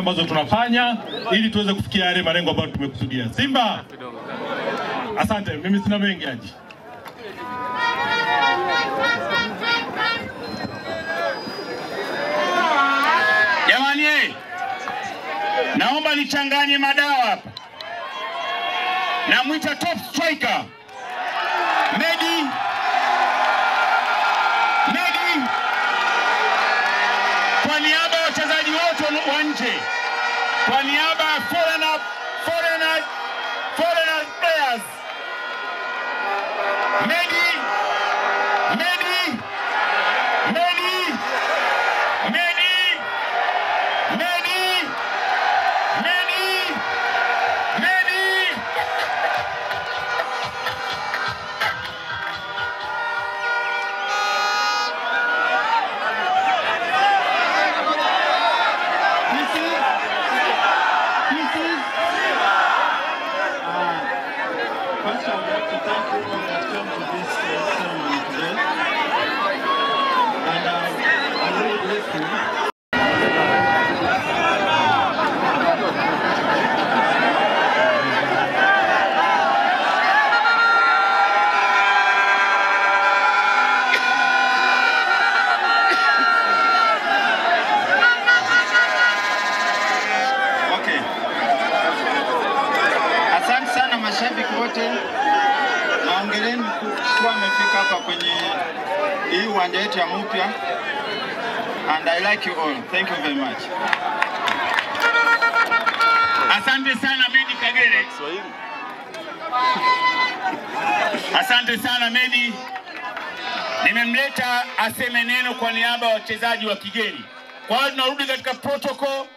ambazo tunafanya ili tuweze kufikia yale malengo ambayo tumekusudia. Simba! Asante, mimi sina mengi aji. Jamani, naomba nichanganye madawa hapa. Namuita top striker. Medi. Kwa niaba ya wachezaji wote wa nje, kwa niaba ya foreign players. And I like you all. Thank you very much. Asante sana Medi Kagere. Asante sana Medi. Nimemleta aseme neno kwa niaba ya wachezaji wa kigeni. Kwa hiyo tunarudi katika protocol